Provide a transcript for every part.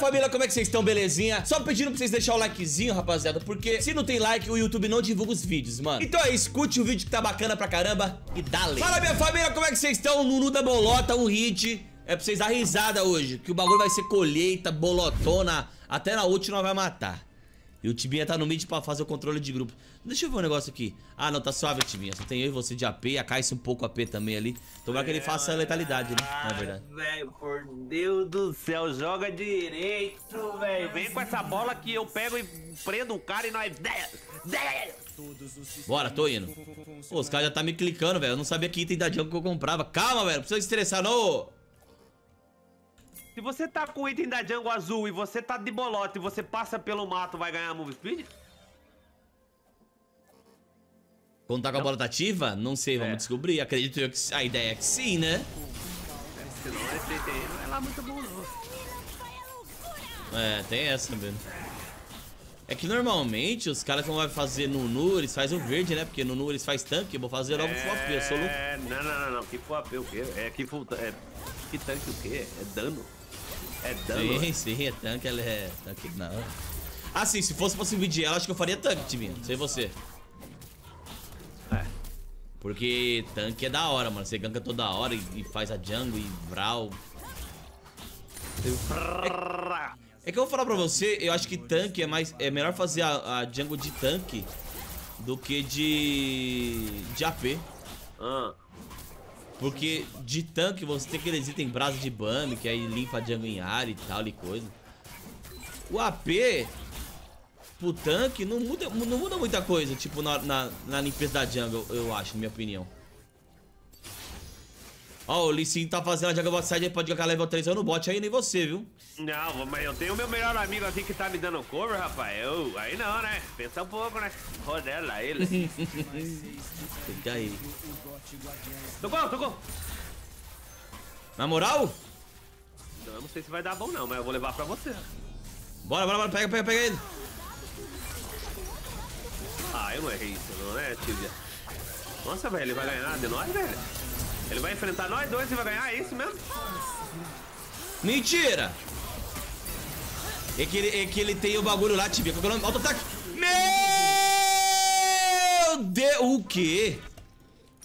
família, como é que vocês estão? Belezinha? Só pedindo pra vocês deixar o likezinho, rapaziada, porque se não tem like, o YouTube não divulga os vídeos, mano. Então é isso, curte o vídeo que tá bacana pra caramba e dá-lhe. Fala, minha família, como é que vocês estão? Nunu da Bolota, um hit. É pra vocês dar risada hoje, que o bagulho vai ser colheita, bolotona, até na ult não vai matar. E o Tibinha tá no mid pra fazer o controle de grupo. Deixa eu ver um negócio aqui. Ah, não, tá suave, Tibinha. Só tem eu e você de AP. A Kai'Sa um pouco AP também ali. Tomara que ele faça a letalidade, né? Na verdade. Velho, por Deus do céu. Joga direito, velho. Vem com essa bola que eu pego e prendo o cara e nós... Bora, tô indo. Pô, os caras já tá me clicando, velho. Eu não sabia que item da jungle que eu comprava. Calma, velho. Não precisa estressar, não. Se você tá com o item da jungle azul e você tá de bolota e você passa pelo mato, vai ganhar move speed? Quando tá com a bolota ativa? Não sei, vamos descobrir. Acredito eu que a ideia é que sim, né? Se não é feito aí, não é lá muito bom, não. É, tem essa também. É que normalmente os caras, como vai fazer Nunu, eles fazem o verde, né? Porque Nunu eles fazem tanque, eu vou fazer logo Fuape, eu sou louco. Não. Que Fuape o quê? Que tanque o quê? É dano? É dano. Sim, é tanque, ela é tanque não. Ah, sim, se fosse pra subir de ela, acho que eu faria tanque, Tibinha. Não sei você. É. Porque tanque é da hora, mano. Você ganka toda hora e faz a jungle e brawl. É que eu vou falar pra você, eu acho que tanque é mais. É melhor fazer a jungle de tanque do que de AP. Porque de tanque você tem aqueles itens brasa de bambi, que aí limpa a jungle em área e tal e coisa. O AP pro tanque não muda muita coisa, tipo na limpeza da jungle, eu acho, na minha opinião. Ó, o Lee Sin tá fazendo a jungle outside, ele pode jogar level 3 eu no bot aí, nem você, viu? Não, mas eu tenho o meu melhor amigo aqui que tá me dando cover, rapaz. Aí não, né? Pensa um pouco, né? Rodela, ele. Fica aí. Tocou. Na moral? Eu não sei se vai dar bom não, mas eu vou levar pra você. Bora, pega ele. Ah, eu não errei isso não, né, Tibia? Nossa, velho, ele vai ganhar de nós, velho. Ele vai enfrentar nós dois e vai ganhar, é isso mesmo? Mentira! É que ele tem o bagulho lá, Tibia. Qual é o nome? Auto-ataque! Meu Deus! O quê?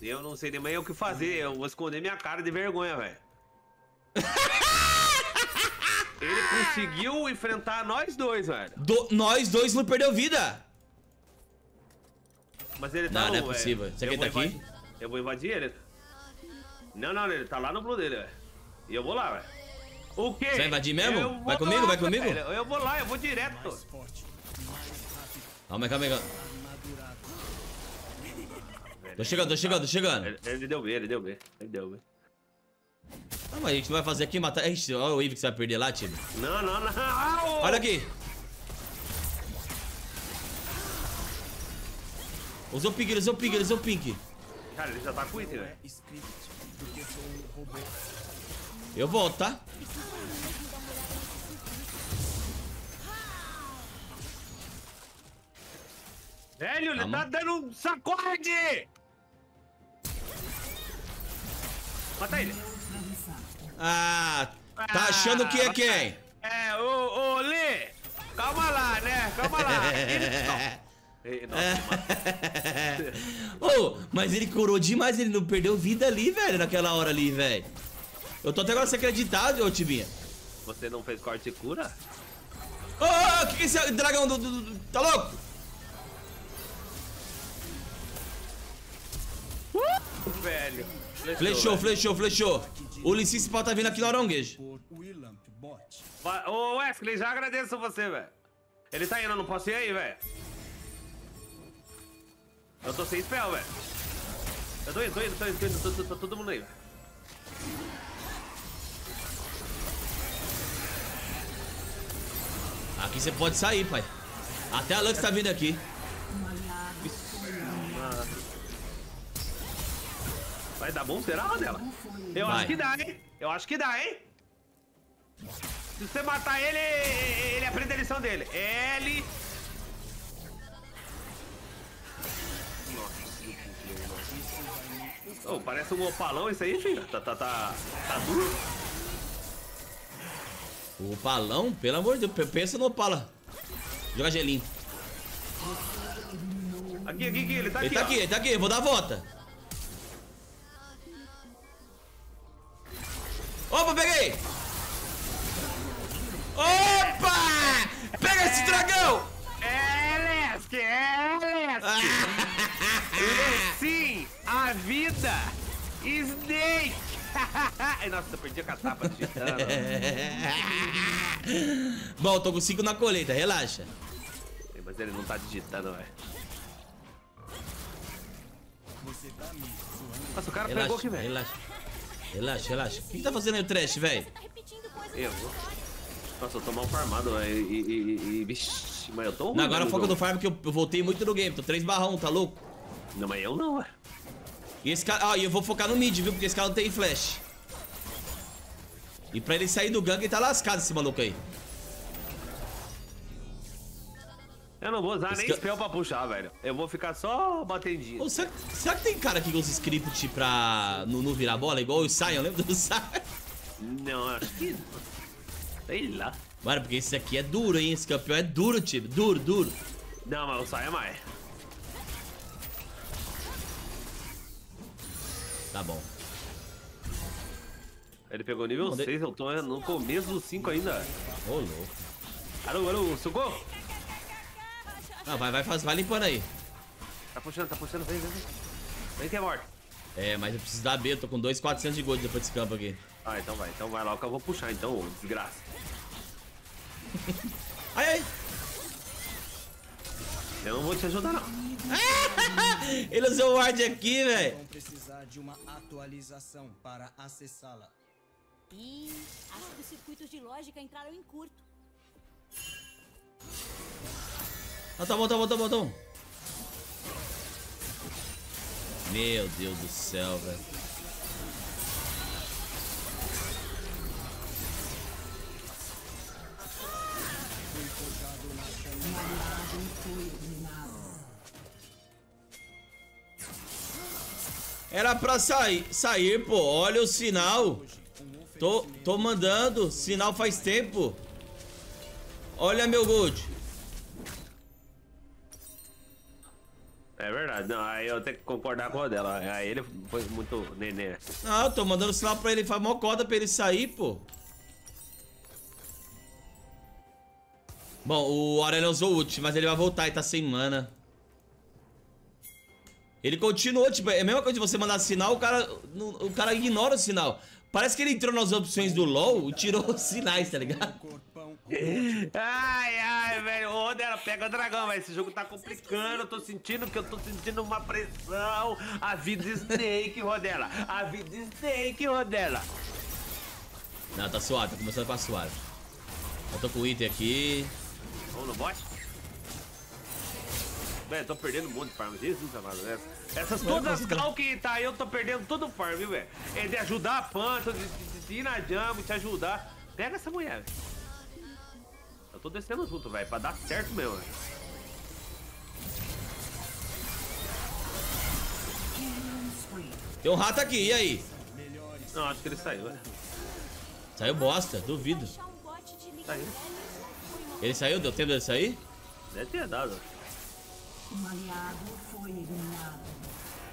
Eu não sei nem o que fazer, eu vou esconder minha cara de vergonha, velho. Ele conseguiu enfrentar nós dois, velho. Nós dois não perdeu vida. Mas ele tá não é possível. Será que ele tá aqui? Eu vou invadir ele. Não, ele tá lá no blue dele, velho. E eu vou lá, velho. O quê? Você vai invadir mesmo? Vai comigo? Velho. Eu vou lá, eu vou direto. Calma. Tô chegando. Ele deu B. Ah, mas a gente vai fazer aqui matar. Ixi, olha o wave que você vai perder lá, time. Não. Olha aqui. Usou o pink. Cara, ele já tá com item, velho. Eu volto, tá? Velho, ele tá dando um sacode! Mata ele. Tá achando que é quem? É, ô Lee! Calma lá, né? Calma lá. Mas ele curou demais, ele não perdeu vida ali, velho, naquela hora ali, velho. Eu tô até agora sem acreditar, ô Tibinha. Você não fez corte e cura? Ô, que é esse dragão do... Tá louco? Velho. Flechou. O Licínio pode tá vindo aqui no aronguejo. Ô, Wesley, já agradeço você, velho. Ele tá indo, eu não posso ir aí, velho. Eu tô sem spell, velho. Eu tô indo, tá todo mundo aí, velho. Aqui você pode sair, pai. Até a Lux tá vindo aqui. Vai dar bom, será, Rodela? Eu acho que dá, hein? Se você matar ele, ele aprende a lição dele. Ele... Oh, parece um opalão isso aí, filho. Tá duro. O palão, pelo amor de Deus, pensa no pala. Joga gelinho. Aqui, ele tá aqui. Ele tá aqui, vou dar a volta. Opa, peguei! Opa! Pega esse dragão! Elesk! Sim, a vida! Snake! Nossa, perdi a catapa de titano. Bom, tô com 5 na colheita, relaxa. Mas ele não tá digitando, velho. Nossa, o cara relaxa, pegou aqui, velho. Relaxa. O que tá fazendo aí o Thresh, velho? Eu vou. Nossa, eu tô mal farmado, velho. Vixi, mas eu tô ruim. Não, agora foca no farm que eu voltei muito no game. Tô 3/1, tá louco? Não, mas eu não, velho. E esse cara... Ah, e eu vou focar no mid, viu? Porque esse cara não tem flash. E pra ele sair do gank, ele tá lascado, esse maluco aí. Eu não vou usar esse nem spell pra puxar, velho. Eu vou ficar só batendinho. Oh, será que tem cara que usa script pra Nunu virar bola? Igual o Saiyan, lembra do Saiyan? Não, acho que... Sei lá. Mano, porque esse aqui é duro, hein? Esse campeão é duro, tipo. Duro. Não, mas o Saiyan é mais. Tá bom. Ele pegou nível 6, eu tô no começo do 5 ainda. Ô, louco. Alô, socorro! Não, vai limpando aí. Tá puxando, vem. Vem que é morto. É, mas eu preciso dar B, eu tô com 2.400 de gold depois desse campo aqui. Ah, então vai lá que eu vou puxar então, desgraça. Ai. Eu não vou te ajudar, não. Ele usou o ward aqui, velho. Vão precisar de uma atualização para acessá-la. Ih, acho que os circuitos de lógica entraram em curto. Ah, tá bom. Meu Deus do céu, velho. Era pra sair, pô. Olha o sinal. Tô mandando. Sinal faz tempo. Olha meu gold. É verdade. Não, aí eu tenho que concordar com o Rodela. Aí ele foi muito nenê. Não, eu tô mandando sinal pra ele. Faz mó corda pra ele sair, pô. Bom, o Aurelion usou o ult, mas ele vai voltar e tá sem mana. Ele continuou, tipo, é a mesma coisa de você mandar sinal, o cara ignora o sinal. Parece que ele entrou nas opções do LoL e tirou os sinais, tá ligado? Ai, velho, ô, Rodela, pega o dragão, velho, esse jogo tá complicando, eu tô sentindo uma pressão. A vida Snake, Rodela, a vida Snake, Rodela. Não, tá suave, tá começando a ficar suave. Eu tô com o item aqui. Vamos no bot? Velho, tô perdendo um monte de farm, Jesus amado. Essas todas as cal que tá aí, eu tô perdendo todo o farm, viu, velho? É de ajudar a planta, de ir na jump, te ajudar. Pega essa mulher, velho. Eu tô descendo junto, velho, pra dar certo mesmo, velho. Tem um rato aqui, e aí? Não, acho que ele saiu, velho. Saiu bosta, duvido. Saiu. Ele saiu? Deu tempo dele sair? Deve ter dado.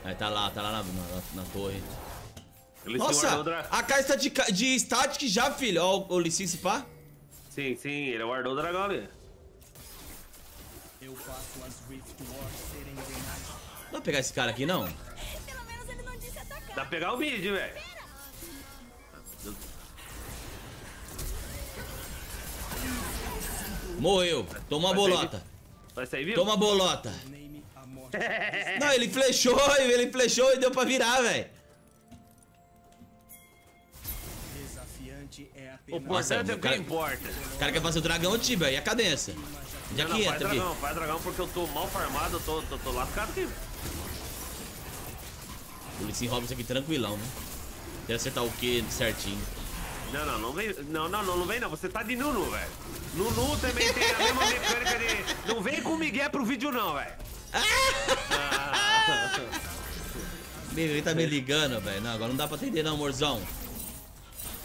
Aí tá lá na torre. Nossa, a Kai'Sa de static já, filho. Ó, o Lissi se pá. Sim, ele guardou o dragão ali. Não dá pra pegar esse cara aqui, não? Pelo menos ele não disse atacar. Dá pra pegar o mid, velho. Morreu. Tomou a bolota. Vai sair vivo? Toma a bolota. Não, ele flechou e deu pra virar, velho. Nossa, o que importa. O cara quer fazer o dragão, Tiba, e a cadência. Já que entra aqui. Não, faz dragão porque eu tô mal farmado, eu tô lascado aqui. O Lee Sin rouba isso aqui tranquilão, né? Quer acertar o Q certinho. Não vem não, você tá de Nunu, velho. Nunu também tem a mesma mecânica de... Não vem com o Miguel pro vídeo não, velho. Meu, ele tá me ligando, velho. Não, agora não dá pra atender não, amorzão.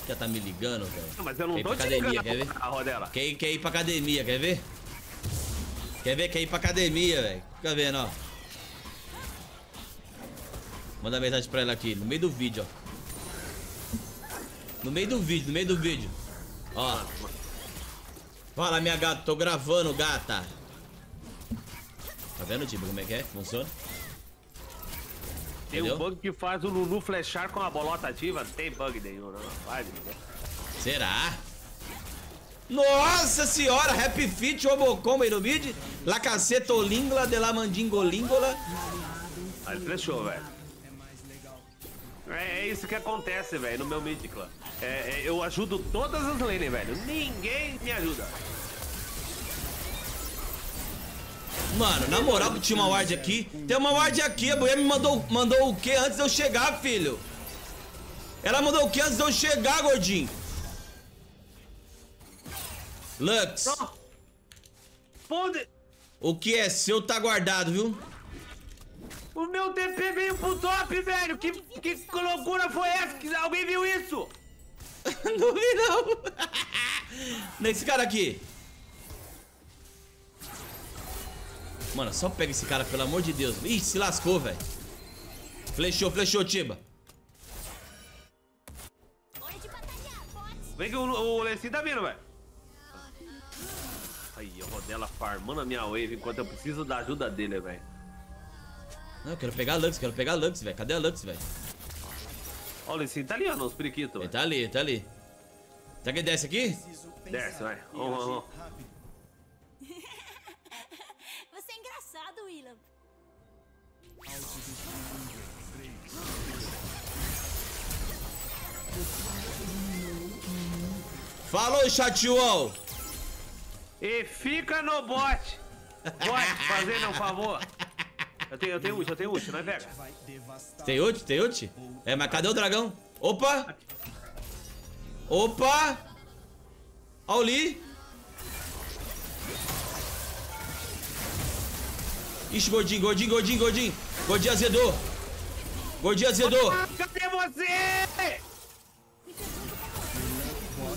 já tá me ligando, velho. Mas eu não tô te ligando, quer ver? Rodela. Quer ir pra academia, quer ver? Quer ver? Quer ir pra academia, velho. Fica vendo, ó. Manda mensagem pra ela aqui, no meio do vídeo, ó. No meio do vídeo. Ó. Fala, minha gata. Tô gravando, gata. Tá vendo, tipo, como é que é? Funciona? Tem um bug que faz o Lulu flechar com a bolota ativa. Não tem bug nenhum, não. Vai, amiga. Será? Nossa senhora! Happy Fit, Obocoma, Iromid, Lacacetolingla, Delamandingolíngola. Ah, ele flechou, velho. É isso que acontece, velho, no meu mid clã. Eu ajudo todas as lanes, velho. Ninguém me ajuda. Mano, na moral, tinha uma ward aqui. Tem uma ward aqui. A mulher me mandou o que antes de eu chegar, filho? Ela mandou o que antes de eu chegar, gordinho? Lux. O que é seu tá guardado, viu? O meu TP veio pro top, velho! Que loucura foi essa? Alguém viu isso? Não vi, não! Nesse cara aqui! Mano, só pega esse cara, pelo amor de Deus! Ih, se lascou, velho! Flechou, Tiba! Vem que o Lee Sin tá vindo, velho! Aí, a Rodela farmando a minha wave enquanto eu preciso da ajuda dele, velho! Não, eu quero pegar a Lux, velho. Cadê a Lux, velho? Olha, esse tá ali, ó, os periquitos. Ele tá ali. Será que ele desce aqui? Desce, vai. Vamos. Você é engraçado, Willam. Falou, chatiuol! E fica no bot. Bot, fazendo um favor. Eu tenho ult, não é pega? Tem ult? É, mas cadê o dragão? Opa! Olha o Lee! Ixi, gordinho! Gordinho azedou! Cadê você?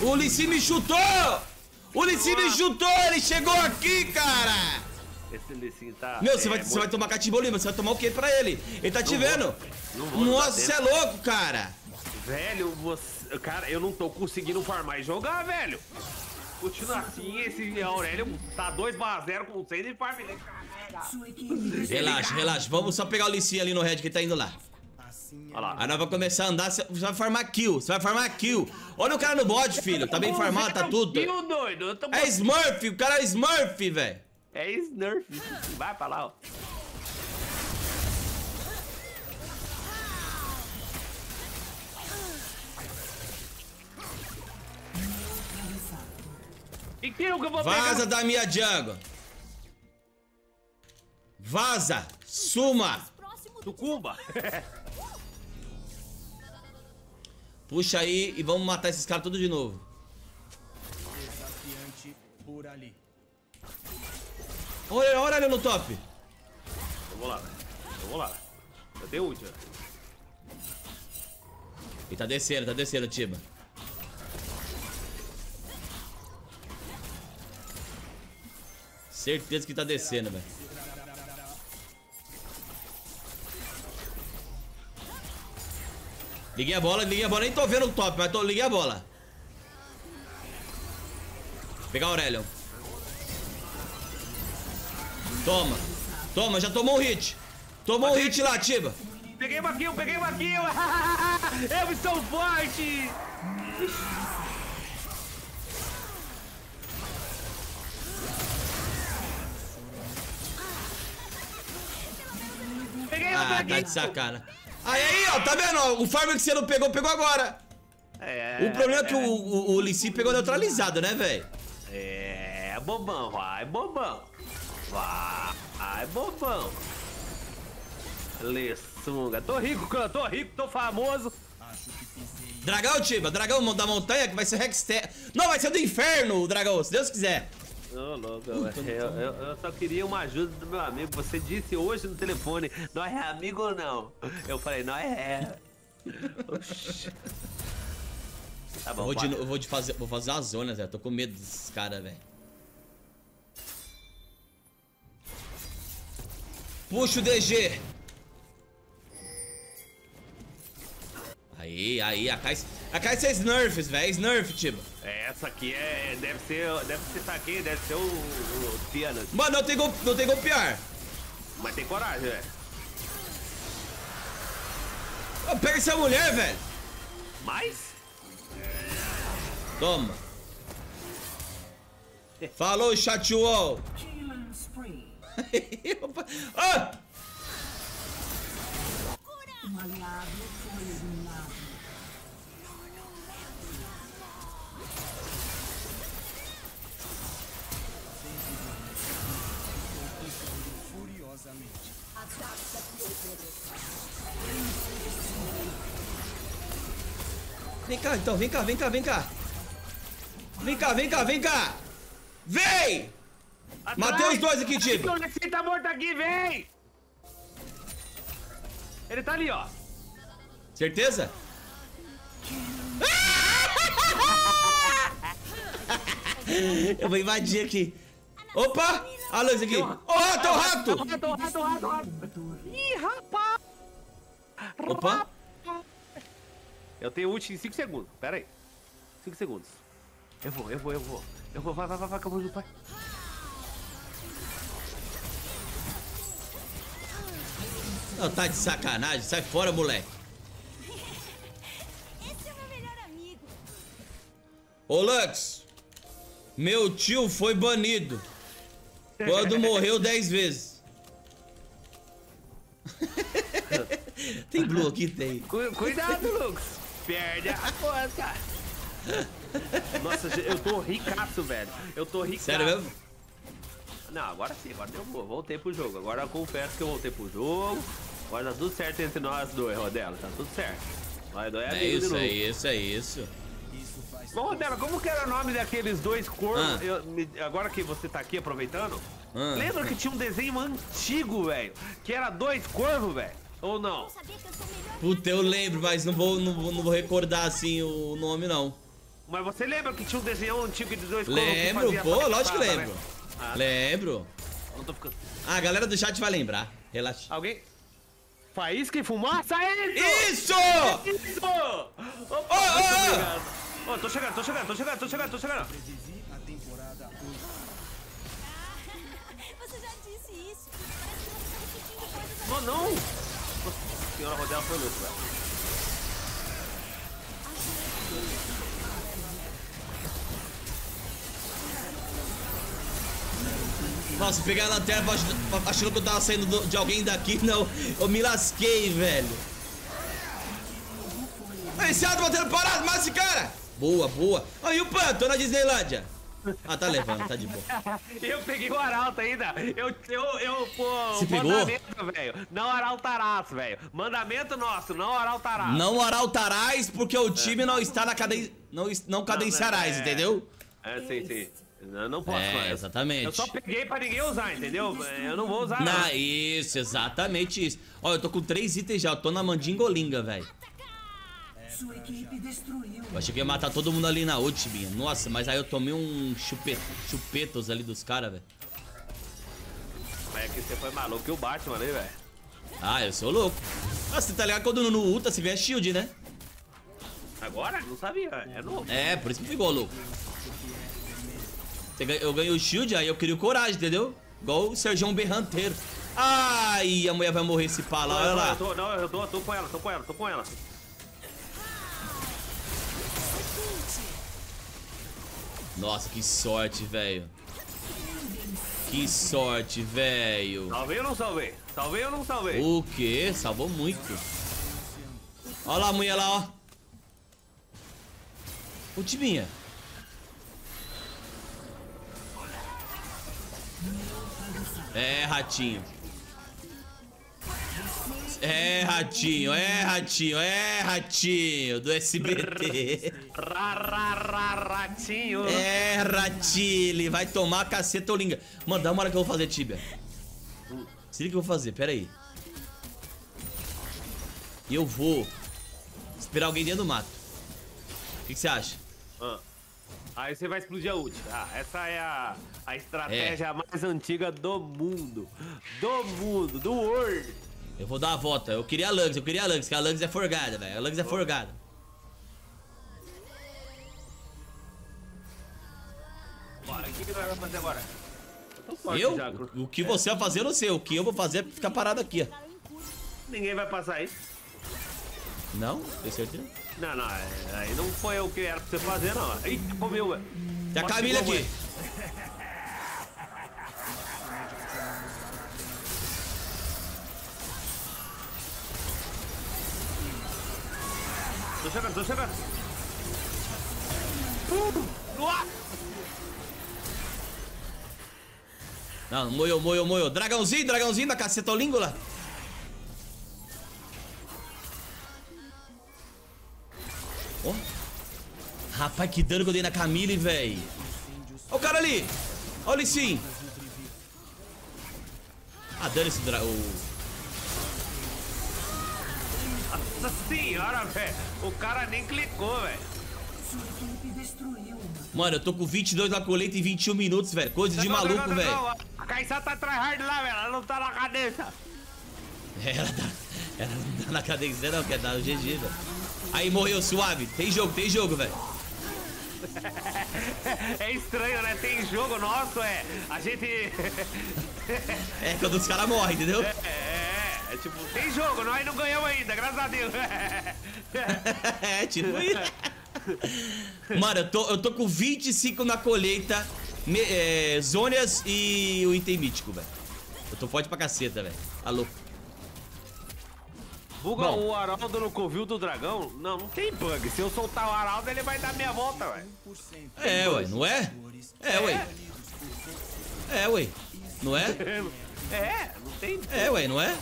O Lissi me chutou! Ele chegou aqui, cara! Esse Lissi tá... Meu, você vai tomar catimbolima, você vai tomar o que pra ele? Ele tá te vendo. Nossa, você é louco, cara. Velho, você... Cara, eu não tô conseguindo farmar e jogar, velho. Continua assim, esse Aurelion tá 2-0 com 6 e farm. Relaxa. Vamos só pegar o Lissi ali no red que tá indo lá. Olha lá. Aí nós vamos começar a andar, você vai farmar kill. Olha o cara no bot, filho. Tá bem farmado, tá tudo. É Smurf, o cara é Smurf, velho. É Snurf, vai pra lá, ó. E que eu vou pegar? Vaza da minha jungle. Vaza, suma. Sucumba. Puxa aí e vamos matar esses caras tudo de novo. Desafiante por ali. Olha ele no top. Eu vou lá. Eu dei ult. E tá descendo, Tiba. Certeza que tá descendo, velho. Liguei a bola. Nem tô vendo o top, mas liguei a bola. Vou pegar o Aurelion. Toma, já tomou um hit. Tomou um hit lá, Tiba. Peguei o barquinho. Eu estou forte. Peguei o barquinho. Tá de sacana. Aí, ó, tá vendo? O farm que você não pegou, pegou agora. O problema é que o Lee Sin pegou neutralizado, né, velho? É bobão. Vai, bobão. Lessunga. Tô rico, tô famoso. Dragão, Tiba. Dragão da montanha que vai ser Hexter. Não, vai ser do inferno o dragão, se Deus quiser. Ô, louco, eu só queria uma ajuda do meu amigo. Você disse hoje no telefone, nós é amigo ou não? Eu falei, nós é. Tá bom, eu vou fazer as zonas, velho. Tô com medo desses caras, velho. Puxa o DG. Aí, aí, a Kai'Sa... A Kai'Sa é Snurf, velho. Snurf, tipo. É, essa aqui é... Deve ser o Tiana. Mano, não tem golpear. Mas tem coragem, velho. Pega essa mulher, velho. Mais? Toma. Falou, chat wall. Ah! Vem cá, então, vem cá! Vem! Atrás. Matei os dois aqui, tipo! Ele tá morto aqui, vem! Ele tá ali, ó! Certeza? Eu vou invadir aqui! Opa! A luz aqui! Ô, rato, ô, rato! Ih, rapaz! Opa! Eu tenho ult em 5 segundos, pera aí. 5 segundos. Eu vou, vai, acabou do pai. Não, tá de sacanagem, sai fora, moleque. Esse é o meu melhor amigo. Ô, Lux, meu tio foi banido. Quando morreu 10 vezes. Tem blue aqui, tem. Cuidado, Lux. Perde a força. Nossa, eu tô ricaço, velho. Sério mesmo? Não, agora sim, agora eu voltei pro jogo. Agora eu confesso que eu voltei pro jogo. Agora tá tudo certo entre nós dois, Rodela. Tá tudo certo. Nós dois é isso, é isso, é isso. Bom, Rodela, como que era o nome daqueles dois corvos? Ah. Agora que você tá aqui aproveitando, lembra que tinha um desenho antigo, velho? Que era dois corvos, velho? Ou não? Puta, eu lembro, mas não vou recordar assim o nome, não. Mas você lembra que tinha um desenho antigo de dois corvos? Lembro, pô, lógico que lembro. Ah, lembro. Não tô ficando... Ah, a galera do chat vai lembrar. Relaxa. Alguém? Faísca e fumaça? É isso! Isso! Opa, oh, tô chegando. Você já disse isso. Não. Nossa senhora, Rodela foi louco, velho. Nossa, pegar a lanterna achando que eu tava saindo de alguém daqui, não. Eu me lasquei, velho. Venciado, batendo parado, mas esse cara. Boa, boa. Aí o Pan, tô na Disneylândia. Ah, tá levando, tá de boa. Eu peguei o arauto ainda. Pô, você pegou? Mandamento, velho. Não arautarás, velho. Mandamento nosso, não arautarás. Não arautarás porque o time não está na cadência. Não cadenciarás, entendeu? É, sim, sim. Não posso, é, exatamente. Eu só peguei pra ninguém usar, entendeu? Eu não vou usar. Não, isso, exatamente isso. Ó, eu tô com 3 itens já. Eu tô na mandingolinga, velho. Sua equipe destruiu. Eu achei que ia matar todo mundo ali na ult, Tibinha. Nossa, mas aí eu tomei um chupetos ali dos caras, velho. Mas é que você foi maluco e o Batman ali, velho. Ah, eu sou louco. Nossa, você tá ligado quando o Nunu ulta, se vê a shield, né? Agora? Não sabia, é louco. É, por isso que ficou louco. Eu ganhei o shield, aí eu queria o coragem, entendeu? Igual o Sergião Berranteiro. Ai, a mulher vai morrer se pá lá, olha lá. Eu tô com ela, tô com ela. Nossa, que sorte, velho. Salvei ou não salvei? O quê? Salvou muito. Olha lá a mulher lá, ó. Ô, Tibinha. É, ratinho. É, ratinho do SBT. Ratinho. É, ratilho. Vai tomar caceta, Olinga. Mano, dá uma hora que eu vou fazer, Tibia. Se liga que eu vou fazer, pera aí. E eu vou esperar alguém dentro do mato. que você acha? Aí você vai explodir a ult. Ah, essa é a estratégia mais antiga do mundo. Do mundo, do world. Eu vou dar a volta. Eu queria a Lux, porque a Lux é forgada, velho. A Lux é forgada. Bora, o que nós vamos fazer agora? Eu? Já, o que você vai fazer eu não sei. O que eu vou fazer é ficar parado aqui, ó. Ninguém vai passar aí. Não? Tem certeza? Não, não. Aí não foi o que era pra você fazer, não. Eita, comeu, velho. Tem a Camille aqui. Tô chegando, Não, moeu. Dragãozinho, da caceta olíngula. Oh. Rapaz, que dano que eu dei na Camille, velho. Olha o cara ali. Olha o Lee Sin. Ah, dano esse dragão. Nossa senhora, velho. O cara nem clicou, velho. Mano, eu tô com 22 na coleta em 21 minutos, velho. Coisa de maluco, velho. A Kai'Sa tá tryhard lá, velho. Ela não tá na cadência. Ela não tá na cadência, não. Quer dar o GG, velho. Aí morreu suave. Tem jogo, velho. É estranho, né? Tem jogo nosso, a gente... é quando os caras morrem, entendeu? É tipo, tem jogo, nós não ganhamos ainda, graças a Deus. É tipo isso. Mano, eu tô com 25 na colheita, zonas e o item mítico, velho. Eu tô forte pra caceta, velho. Alô. Buga o Araudo no covil do dragão? Não, não tem bug. Se eu soltar o Araudo, ele vai dar minha volta, velho. Ué, não é? Ué. Não é? Não tem bug. Ué, não é?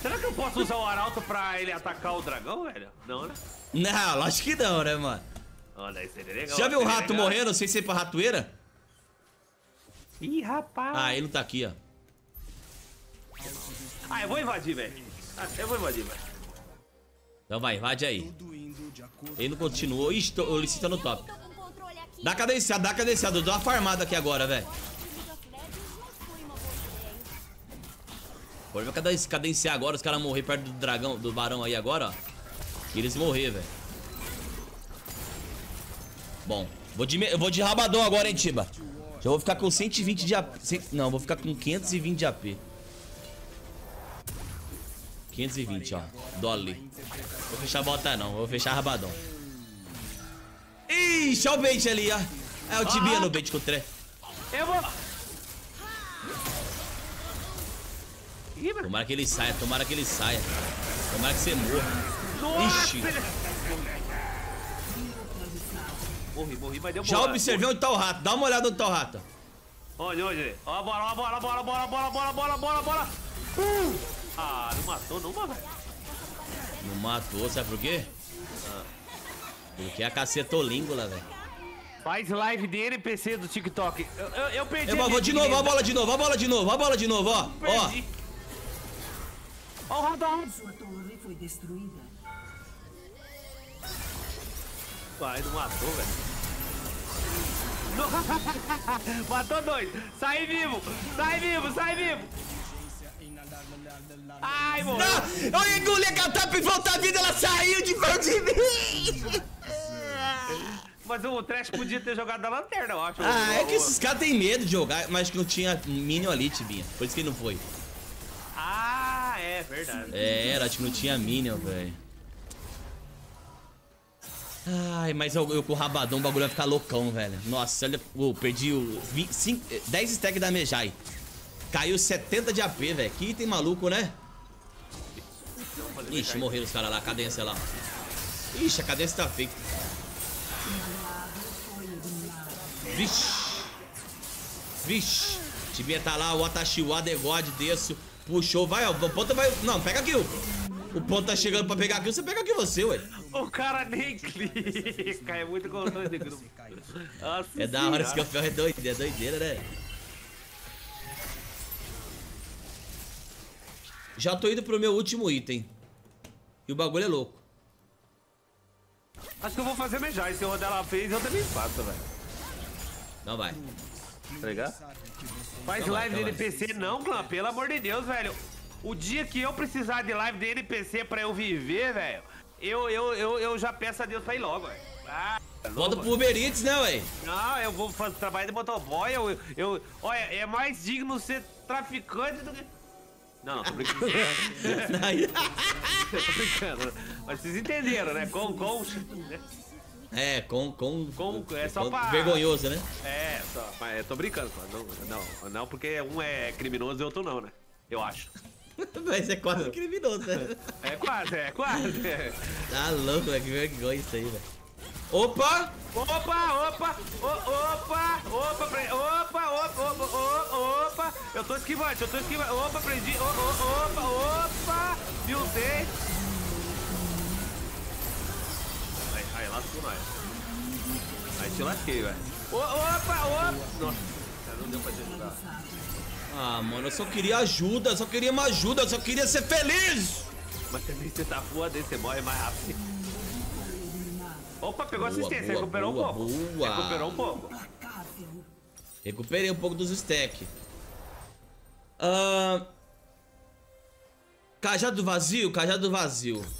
Será que eu posso usar o arauto pra ele atacar o dragão, velho? Não, né? Não, lógico que não, né, mano? Olha, isso seria legal. Já viu o rato morrendo sem ser pra ratoeira? Ih, rapaz. Ah, ele não tá aqui, ó. Ah, eu vou invadir, velho. Então vai, invade aí. Ele não continuou. Ixi, o Lissi tá no top. Dá cadenciado, Eu dou uma farmada aqui agora, velho. Pode cadenciar agora, os caras morrer perto do dragão, do barão aí agora, ó. E eles morrer, velho. Bom, eu vou de rabadão agora, hein, Tiba. Já vou ficar com 120 de AP. Não, vou ficar com 520 de AP. 520, ó. Dolly. Vou fechar bota não, vou fechar rabadão. Ixi, olha o bait ali, ó. É o Tibinha no bait com o Thresh. Eu vou... Tomara que ele saia, Tomara que você morra. Ixi. Morri, mas deu boa. Já observei onde tá o rato, dá uma olhada onde tá o rato. Olha. Ó, bora. Ah, não matou numa, velho. Não matou, sabe por quê? Porque é a cacetolíngula, velho. Faz live de NPC do TikTok. Eu perdi. Eu vou de novo, a bola de novo, ó. Perdi. Ó o radar. Sua torre foi destruída. Vai, não matou, velho. Matou dois. Sai vivo. Ai, mano. Eu engoli a catapa e volta a vida, ela saiu de perto de mim. Mas o Thresh podia ter jogado da lanterna, eu acho. É que esses caras têm medo de jogar, mas que não tinha Minion ali, Tibinha. Por isso que ele não foi. Ah, é verdade. Acho que não tinha Minion, velho. Ai, mas eu com o rabadão, o bagulho vai ficar loucão, velho. Nossa, olha, perdi 10 stacks da Mejai. Caiu 70 de AP, velho. Que item maluco, né? Ixi, morreram os caras lá. A cadência lá. Ixi, a cadência tá feita. Vixe. Tibinha tá lá. O Atashiwa, Degode, desço. Puxou. Vai, ó. O ponta vai... Não, pega kill. O ponto tá chegando pra pegar kill. Você pega kill você, ué. O cara nem clica. É muito gostoso de grupo. É da hora. Esse campeão é doideira, né? Já tô indo pro meu último item. E o bagulho é louco. Acho que eu vou fazer mejar. E se o Rodela fez, eu também faço, velho. Não vai. Tá ligado? Faz não live vai, de NPC vai. Não, clã. Pelo amor de Deus, velho. O dia que eu precisar de live de NPC pra eu viver, velho, eu já peço a Deus pra ir logo, velho. Ah, volta pro Uber Eats, né, velho? Não, eu vou fazer trabalho de motoboy. Olha, é mais digno ser traficante do que... Não, não, tô brincando. Tô brincando. Mas vocês entenderam, né? É só pra... Vergonhoso, né? É, só. Mas eu tô brincando, não, porque um é criminoso e outro não, né? Eu acho. Mas é quase criminoso, né? É quase. Tá louco, velho. Que vergonha isso aí, velho. Opa! Eu tô esquivando. Opa, prendi. Opa! Miltei. Aí, lascou nós. Aí te lasquei, velho. Opa! Nossa, não deu pra te ajudar. Ah, mano, eu só queria ajuda. Eu só queria uma ajuda. Eu só queria ser feliz. Mas também você tá foda, aí você morre mais rápido. Opa, pegou assistência, recuperou um pouco. Recuperei um pouco dos stacks. Cajado vazio.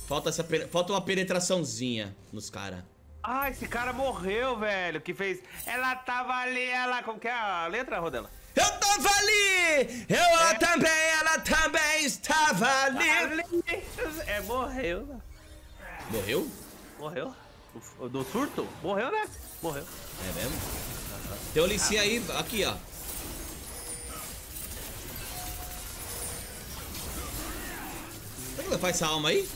Falta uma penetraçãozinha nos caras. Ah, esse cara morreu, velho. Que fez... Ela tava ali, ela... Como que é a letra, Rodela? Eu tava ali! Ela também estava ali! É, morreu. Morreu? Morreu. Do surto? Morreu, né? Morreu. É mesmo? Tem o Lee Sin aí, aqui, ó. Será que ele faz essa alma aí?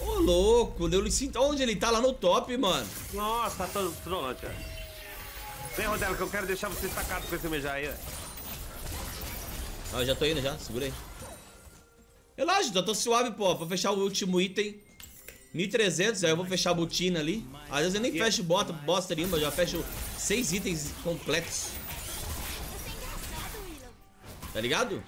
Ô, louco, deu o Lee Sin. Onde ele tá? Lá no top, mano. Nossa, tá trolando, cara. Vem, Rodela, que eu quero deixar você estacado com esse mejar aí, velho. Ah, eu já tô indo, já. Segura aí. Relaxa, eu tô suave, pô. Vou fechar o último item. 1.300, aí eu vou fechar a botina ali. Às vezes eu nem fecho bosta nenhuma, eu já fecho 6 itens completos. Tá ligado?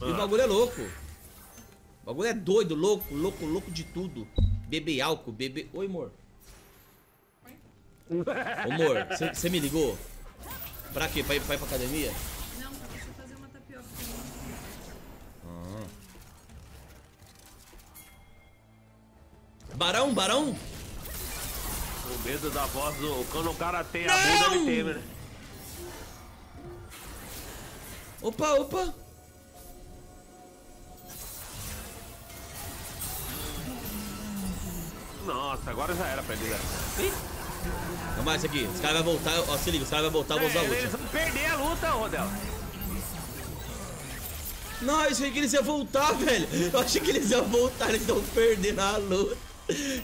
E o bagulho é louco. O bagulho é doido, louco de tudo. Beber álcool, beber... Oi, amor. Ô, amor, você me ligou? Pra quê? Pra ir pra academia? Não, pra você fazer uma tapioca. Barão? O medo da voz do... Quando o cara tem a bunda, ele teme, né? Opa! Nossa, agora já era pra ele, velho. Calma, isso aqui. Os caras vão voltar. Ó, se liga, os caras vão voltar, eu vou usar a luta. Eles vão perder a luta, Rodela. Não, eu achei que eles iam voltar, velho. Eu achei que eles iam voltar, eles estão perdendo a luta.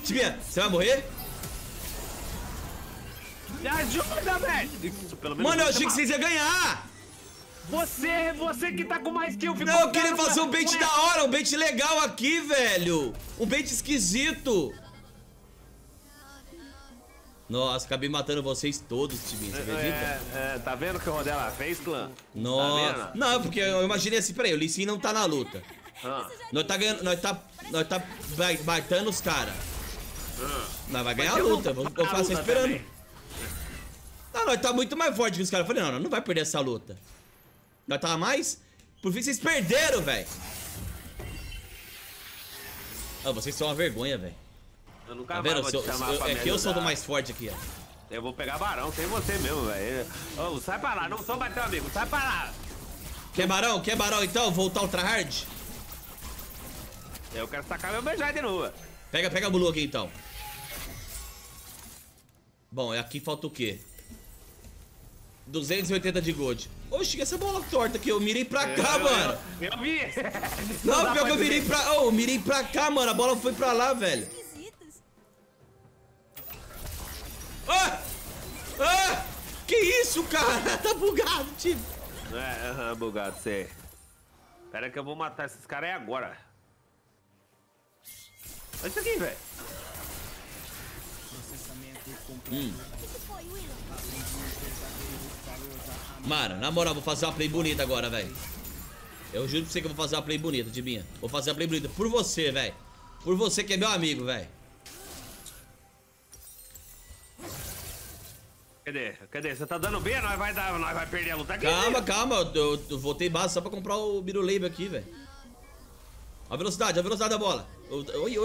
Tibinha, você vai morrer? Me ajuda, velho! Mano, eu achei que vocês iam ganhar! Você que tá com mais kill, ficou... Não, eu queria fazer um bait da hora, um bait legal aqui, velho! Um bait esquisito! Nossa, acabei matando vocês todos, Tibinha, você acredita? Tá vendo o que o Rodela fez, clã? Nossa, não, porque eu imaginei assim, peraí, o Lee Sin não tá na luta. Nós tá baitando os caras. Nós vai ganhar a luta. Eu faço esperando. Não, nós tá muito mais forte que os caras. Eu falei, não vai perder essa luta. Nós tava mais. Por fim, vocês perderam, velho. Ah, vocês são uma vergonha, velho. Eu nunca tá vendo? É que eu sou do mais forte aqui, ó. Eu vou pegar barão, sem você mesmo, velho. Oh, sai pra lá, não sou bateu, amigo. Sai pra lá. Quer barão então? Voltar ultra hard? Eu quero sacar meu beijar de novo. Pega a Bulu aqui então. Bom, aqui falta o quê? 280 de gold. Oxi, essa bola torta aqui. Eu mirei pra cá, mano. Eu vi. Não, pior que eu mirei pra... Oh, eu mirei pra cá, mano. A bola foi pra lá, velho. Ah! Que isso, cara? Tá bugado, tipo. Bugado, sei. Pera que eu vou matar esses caras aí agora. Olha isso aqui, velho. Mano, na moral, vou fazer uma play bonita agora, velho. Eu juro pra você que eu vou fazer uma play bonita, Tibinha. Vou fazer uma play bonita por você, velho. Por você que é meu amigo, velho. Cadê? Você tá dando B? Nós vai perder a luta aqui. Calma. Eu voltei base só pra comprar o Biruleibe aqui, velho. A velocidade da bola. Oi.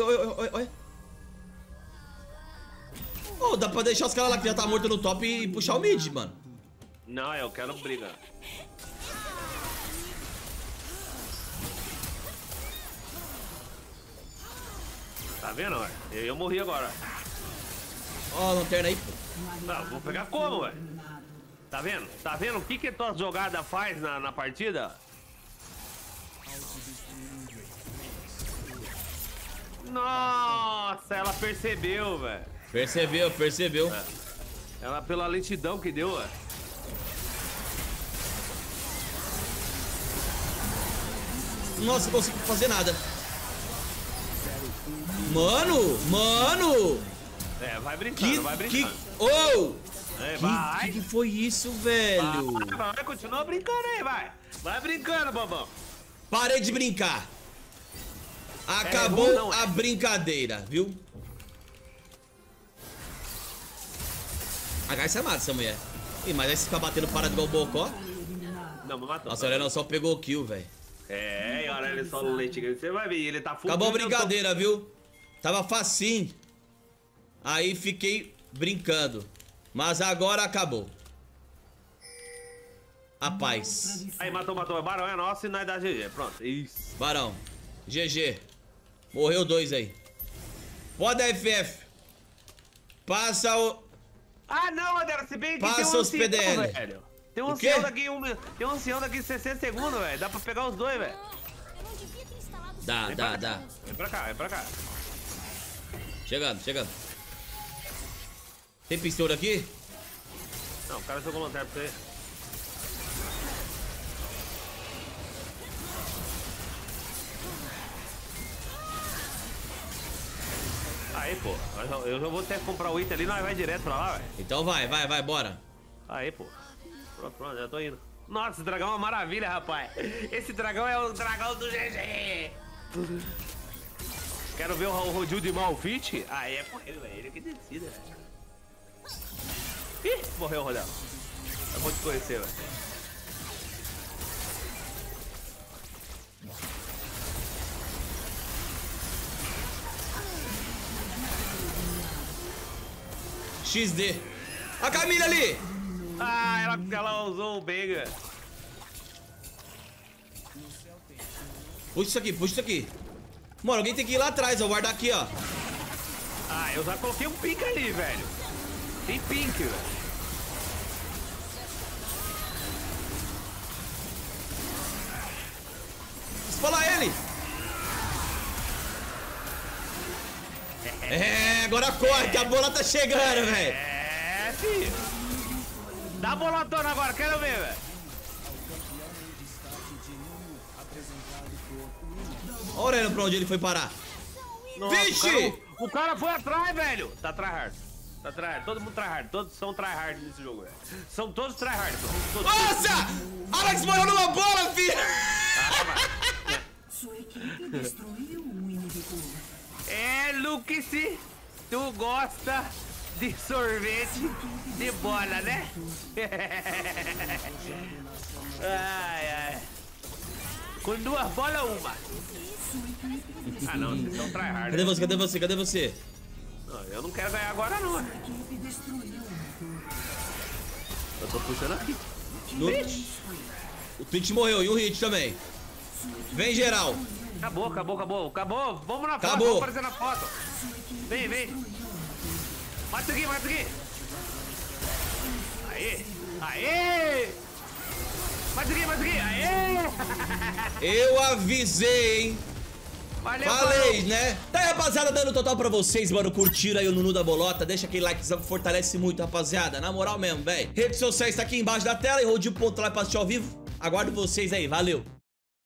Oh, dá pra deixar os caras lá que já tá morto no top e puxar o mid, mano. Não, eu quero briga. Tá vendo, velho? Eu morri agora. Ó, a lanterna aí, pô. Não, vou pegar como, velho? Tá vendo? Tá vendo o que que tua jogada faz na partida? Nossa, ela percebeu, velho. Percebeu. É. Ela pela lentidão que deu, velho. Nossa, não consigo fazer nada. Mano! É, vai brincando. Que foi isso, velho? Vai, continua brincando aí, vai. Vai brincando, bobão. Parei de brincar. Acabou a brincadeira, viu? A Kai'Sa é mata essa mulher. Ih, mas aí se ficar batendo parado igual o Bocó. Não, mas matou. Nossa, o Aurelion só pegou o kill, velho. É, e o Aurelion só no leite. Você vai ver, ele tá full. Acabou a brincadeira, viu? Tava facinho. Aí fiquei brincando. Mas agora acabou. A paz. Aí matou. O Barão é nosso e nós dá GG. Pronto, isso. Barão. GG. Morreu dois aí. Pode a FF. Passa o... Ah, não, Rodela, se bem que passa tem um os ancião, PDL. Velho. Tem um ancião daqui em 60 segundos, velho. Dá pra pegar os dois, velho. Dá. Vem pra cá. Chegando. Tem pistola aqui? Não, o cara jogou lanterna pra você. Aí, pô. Eu já vou até comprar o item ali, nós vai direto pra lá, velho. Então vai, bora. Aí, pô. Pronto, já tô indo. Nossa, esse dragão é uma maravilha, rapaz. Esse dragão é o dragão do GG. Quero ver o rodil de Malphite. Aí é com ele, velho. Ele que decide, velho. Ih, morreu o Rodela. Eu vou te conhecer, velho. XD. A Camille ali. Ah, ela usou o Benga. Puxa isso aqui. Mano, alguém tem que ir lá atrás, ó. Guardar aqui, ó. Ah, eu já coloquei um pink ali, velho. Tem pink, velho. Espala ele. É, agora corre, que a bola tá chegando, velho. É, filho. Dá a bolotona agora, quero ver, velho. Olha pra onde ele foi parar. Nossa, vixe! O cara foi atrás, velho. Tá tryhard. Todo mundo tryhard. Todos são tryhard nesse jogo, velho. São todos tryhard. Nossa! Alex morreu numa bola, filho! Calma. Sua equipe destruiu o inimigo. É, Lux, tu gosta de sorvete de bola, né? Ai. Com duas bolas, uma. Ah, não, vocês são tryhard. Cadê você? Não, eu não quero ganhar agora, não. Eu tô puxando aqui. O Twitch morreu e o Hit também. Vem, geral. Acabou. Vamos na foto, vamos aparecer na foto. Vem. Mata aqui. Aê! Mas aqui, aê! Eu avisei, hein? Valeu, né? Tá aí, rapaziada, dando total pra vocês, mano. Curtiram aí o Nunu da Bolota. Deixa aquele likezão que fortalece muito, rapaziada. Na moral mesmo, velho. Redes sociais tá aqui embaixo da tela e rodinho.lá pra assistir ao vivo. Aguardo vocês aí, valeu!